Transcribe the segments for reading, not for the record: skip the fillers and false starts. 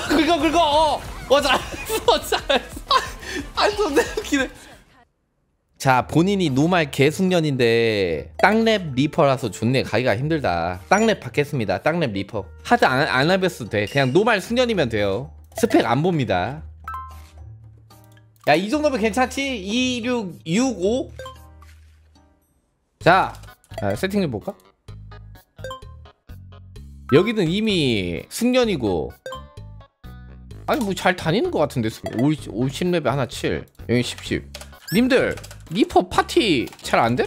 긁어 긁어. 잘했어. 아 존나 웃기네. 자, 본인이 노말 개숙년인데 땅랩 리퍼라서 좋네. 가기가 힘들다. 땅랩 받겠습니다. 땅랩 리퍼. 하드 안 해봤어도 돼. 그냥 노말 숙년이면 돼요. 스펙 안 봅니다. 야, 이 정도면 괜찮지? 2665? 자, 세팅 좀 볼까? 여기는 이미 숙년이고. 아니 뭐 잘 다니는 것 같은데. 50렙에 하나 7. 여기 10. 님들 리퍼 파티 잘 안 돼?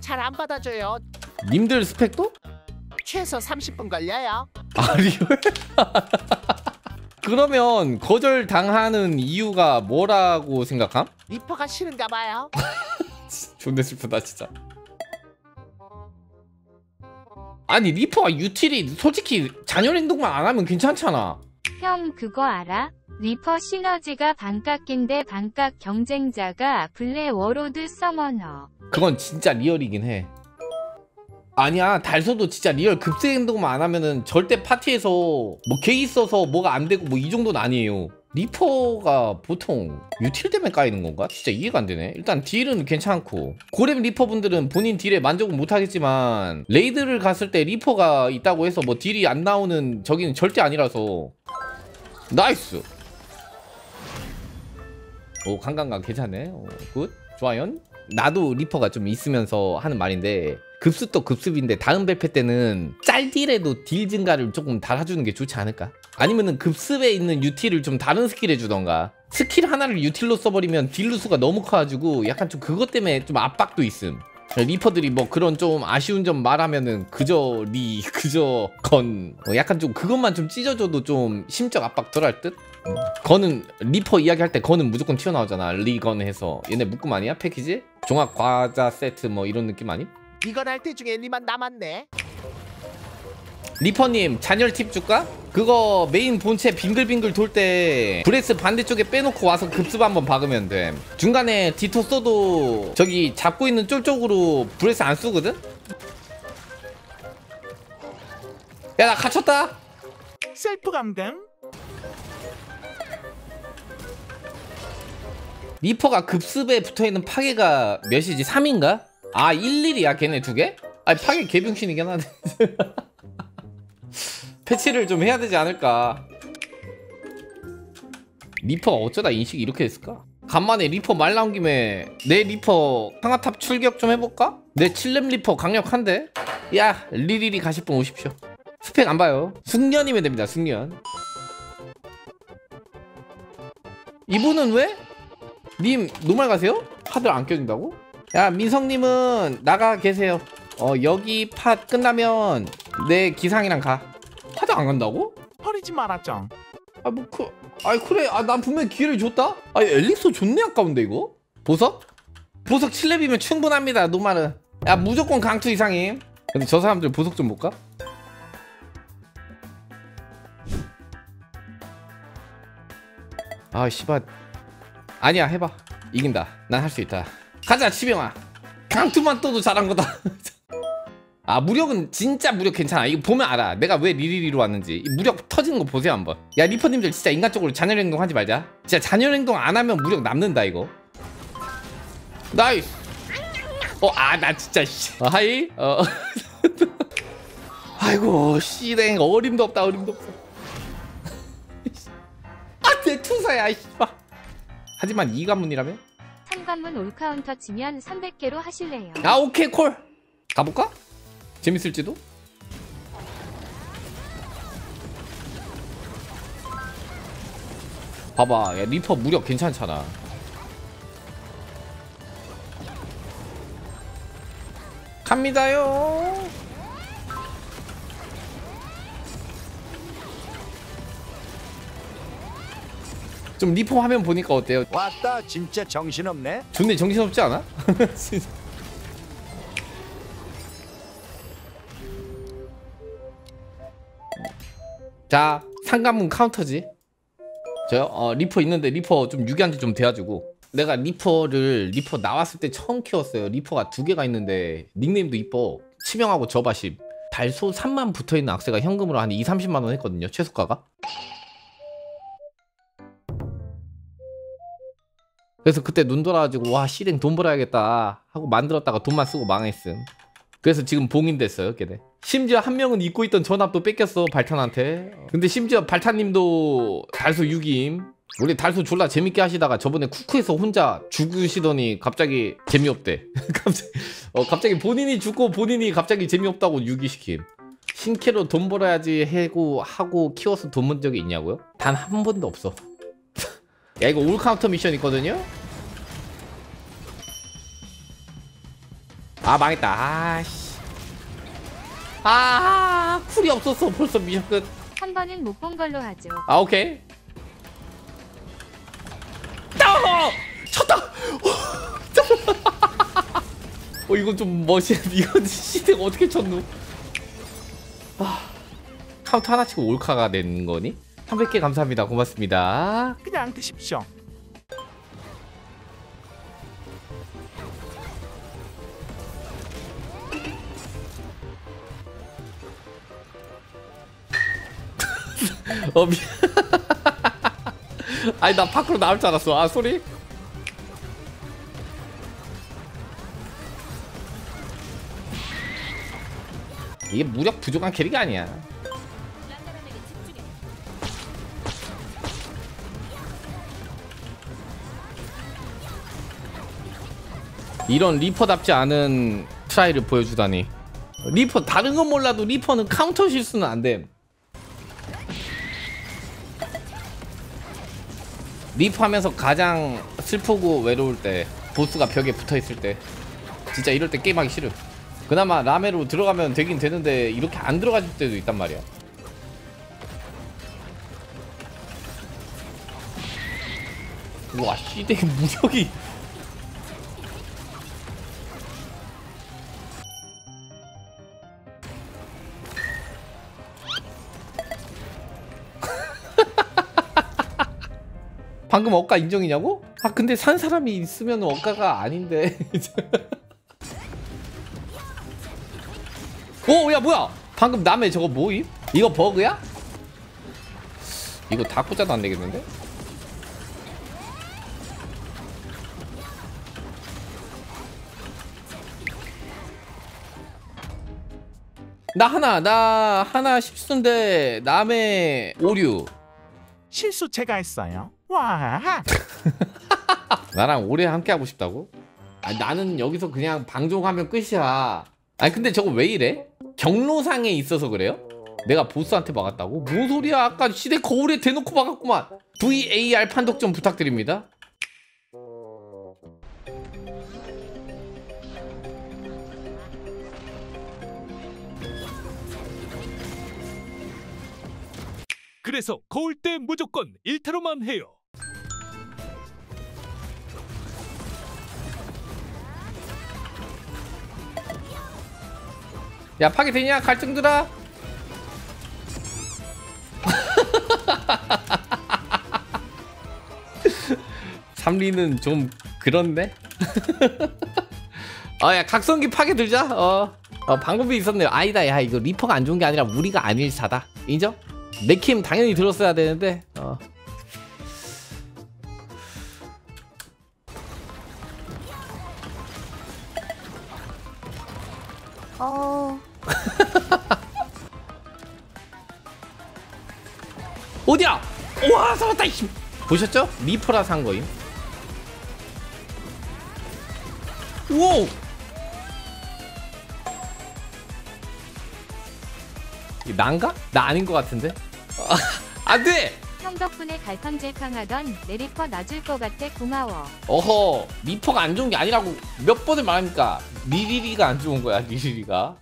잘 안 받아줘요. 님들 스펙도? 최소 30분 걸려요. 아 리얼? 그러면 거절당하는 이유가 뭐라고 생각함? 리퍼가 싫은가 봐요. 존나 슬프다 진짜. 아니 리퍼가 유틸이 솔직히 잔혈행동만 안 하면 괜찮잖아. 형 그거 알아? 리퍼 시너지가 반각인데 반각 경쟁자가 블랙 워로드 서머너. 그건 진짜 리얼이긴 해. 아니야, 달소도 진짜 리얼 급세 행동만 안 하면은 절대 파티에서 뭐 개 있어서 뭐가 안 되고 뭐 이 정도는 아니에요. 리퍼가 보통 유틸 때문에 까이는 건가? 진짜 이해가 안 되네. 일단 딜은 괜찮고, 고렙 리퍼분들은 본인 딜에 만족은 못하겠지만 레이드를 갔을 때 리퍼가 있다고 해서 뭐 딜이 안 나오는 저기는 절대 아니라서. 나이스. 오 강강강 괜찮네. 오, 굿. 좋아요. 나도 리퍼가 좀 있으면서 하는 말인데, 급습도 급습인데 다음 발표 때는 짤딜에도 딜 증가를 조금 달아주는 게 좋지 않을까? 아니면은 급습에 있는 유틸을 좀 다른 스킬 해주던가. 스킬 하나를 유틸로 써버리면 딜 루수가 너무 커가지고 약간 좀 그것 때문에 좀 압박도 있음. 리퍼들이 뭐 그런 좀 아쉬운 점 말하면은 그저 건 약간 좀 그것만 좀 찢어줘도 좀 심적 압박 덜할 듯? 건은 리퍼 이야기할 때 건은 무조건 튀어나오잖아. 리건 해서 얘네 묶음 아니야? 패키지? 종합 과자 세트 뭐 이런 느낌 아님? 이건 할 때 중에 니만 남았네. 리퍼님 잔열 팁 줄까? 그거 메인 본체 빙글빙글 돌 때 브레스 반대쪽에 빼놓고 와서 급습 한번 박으면 돼. 중간에 디토 써도 저기 잡고 있는 쫄 쪽으로 브레스 안 쓰거든? 야, 나 갇혔다. 셀프 감당. 리퍼가 급습에 붙어있는 파괴가 몇이지? 3인가? 아 11이야 걔네 두 개? 아니 파괴 개병신이긴 하네. 패치를 좀 해야 되지 않을까. 리퍼가 어쩌다 인식이 이렇게 됐을까? 간만에 리퍼 말 나온 김에 내 리퍼 상하탑 출격 좀 해볼까? 내 7렙 리퍼 강력한데? 야 리리리 가실 분 오십시오. 스펙 안 봐요. 숙련이면 됩니다. 숙련. 이분은 왜? 님 노말 가세요? 하들 안 껴진다고? 야 민성님은 나가 계세요. 여기 팟 끝나면 내 기상이랑 가. 하드 안 간다고? 버리지 말았죠. 아 뭐 그 아이 그래. 아 난 분명히 기회를 줬다. 아 엘릭소 좋네. 아까운데 이거? 보석 7렙이면 충분합니다. 노말은. 야 무조건 강투 이상임. 근데 저 사람들 보석 좀 볼까? 아 씨발. 아니야 해봐. 이긴다. 난 할 수 있다. 가자 치병아. 강투만 떠도 잘한 거다. 아 무력은 진짜 무력 괜찮아. 이거 보면 알아. 내가 왜 리리리로 왔는지. 이 무력 터지는 거 보세요 한번. 야 리퍼님들 진짜 인간적으로 잔혈행동 하지 말자. 진짜 잔혈행동 안 하면 무력 남는다 이거. 나이스. 나 진짜 씨. 하이. 아이고 씨랭. 어림도 없다. 어림도 없어. 아 내 투사야 씨발. 하지만 이 관문이라면? 3관문 올카운터 치면 300개로 하실래요? 아 오케이 콜! 가볼까? 재밌을지도? 봐봐. 야, 리퍼 무력 괜찮잖아. 갑니다요. 좀 리퍼 화면 보니까 어때요? 왔다 진짜 정신없네. 존나 정신없지 않아? 자 상관문 카운터지. 저 리퍼 있는데 리퍼 좀 유기한테 좀 대와주고. 내가 리퍼 나왔을 때 처음 키웠어요. 리퍼가 두 개가 있는데 닉네임도 이뻐. 치명하고 저바심. 달소 3만 붙어있는 악세가 현금으로 한 2, 30만 원 했거든요 최소가가. 그래서 그때 눈 돌아가지고 와 실행 돈 벌어야겠다 하고 만들었다가 돈만 쓰고 망했음. 그래서 지금 봉인됐어요 걔네. 심지어 한 명은 잊고 있던 전압도 뺏겼어 발탄한테. 근데 심지어 발탄님도 달소 6임. 원래 달소 졸라 재밌게 하시다가 저번에 쿠쿠에서 혼자 죽으시더니 갑자기 재미없대. 갑자기 본인이 죽고 본인이 갑자기 재미없다고 유기시킴. 신캐로 돈 벌어야지 하고 키워서 돈 번 적이 있냐고요? 단 한 번도 없어. 야 이거 올카운터 미션 있거든요? 아 망했다. 아씨. 아 쿨이 없었어. 벌써 미션 끝. 한 번은 못 본 걸로 하죠. 아 오케이. 어! 쳤다! 어 이건 좀 멋있네. 이건 시댁 어떻게 쳤노? 아, 카운트 하나 치고 올카가 된 거니? 300개 감사합니다. 고맙습니다. 그냥 드십시오. 어 미안. 아니 나 밖으로 나올 줄 알았어. 아 소리? 이게 무력 부족한 캐릭이 아니야. 이런 리퍼답지 않은 트라이를 보여주다니. 리퍼 다른 건 몰라도 리퍼는 카운터 실수는 안 돼. 리퍼 하면서 가장 슬프고 외로울 때 보스가 벽에 붙어있을 때 진짜 이럴 때 게임하기 싫음. 그나마 라메로 들어가면 되긴 되는데 이렇게 안 들어가질 때도 있단 말이야. 와 시댁 무력이. 방금 억까 인정이냐고? 아 근데 산 사람이 있으면 억까가 아닌데. 오 야 뭐야 방금 남의 저거 뭐임? 이거 버그야? 이거 다 꽂아도 안 되겠는데? 나 하나 실수인데 남의 오류. 실수 제가 했어요. 와 나랑 오래 함께 하고 싶다고? 아 나는 여기서 그냥 방종하면 끝이야. 아니 근데 저거 왜 이래? 경로상에 있어서 그래요? 내가 보스한테 막았다고? 뭔 소리야. 아까 시대 거울에 대놓고 막았구만. VAR 판독 좀 부탁드립니다. 그래서 거울 때 무조건 일타로만 해요. 야 파괴되냐 갈증들아. 삼리는 좀 그렇네. 야 각성기 파괴들자. 방법이 있었네요. 아니다 야 이거 리퍼가 안 좋은 게 아니라 우리가 안일사다. 인정? 내킴 당연히 들었어야 되는데. 어디야? 우와 살았다. 보셨죠? 리퍼라서 한 거임. 우오! 난가? 나 아닌 것 같은데? 안 돼! 형 덕분에 갈팡질팡하던 내 리퍼 놔줄 것 같아. 고마워. 어허 리퍼가 안 좋은 게 아니라고 몇 번을 말합니까? 리리리가 안 좋은 거야. 리리리가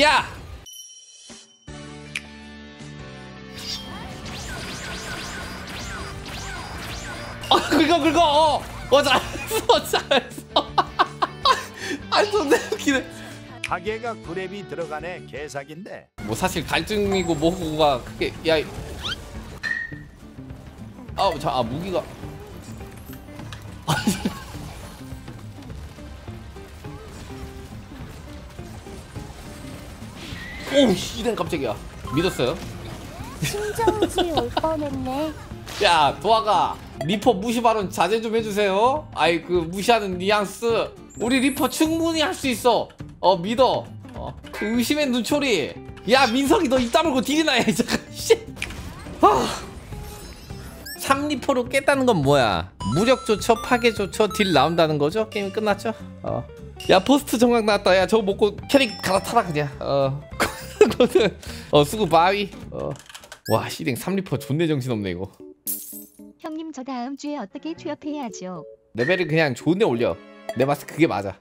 야! 긁어! 잘했어! 아니 존나 웃기네. 가게가 그랩이 들어가네. 개사기인데 뭐 사실 갈증이고 뭐고 막 그게 야 아우 자 무기가 오우 씨는 깜짝이야. 믿었어요. 심정지 올 뻔했네. 야 도아가 리퍼 무시 발언 자제 좀 해주세요. 아이 그 무시하는 뉘앙스. 우리 리퍼 충분히 할 수 있어. 어 믿어. 어, 의심의 눈초리. 야 민석이 너 입 다물고 딜이나 해. 잠깐 씨. 아. 3리퍼로 깼다는 건 뭐야? 무력 조처, 파괴 조처, 딜 나온다는 거죠? 게임 끝났죠? 어. 야 포스트 정각 나왔다. 야 저거 먹고 캐릭 갈아타라 그냥. 어. 수구 바위. 어. 와 시댕 3리퍼 존내 정신없네 이거. 형님 저 다음 주에 어떻게 취업해야죠? 레벨을 그냥 존내 올려. 내 맛에 그게 맞아.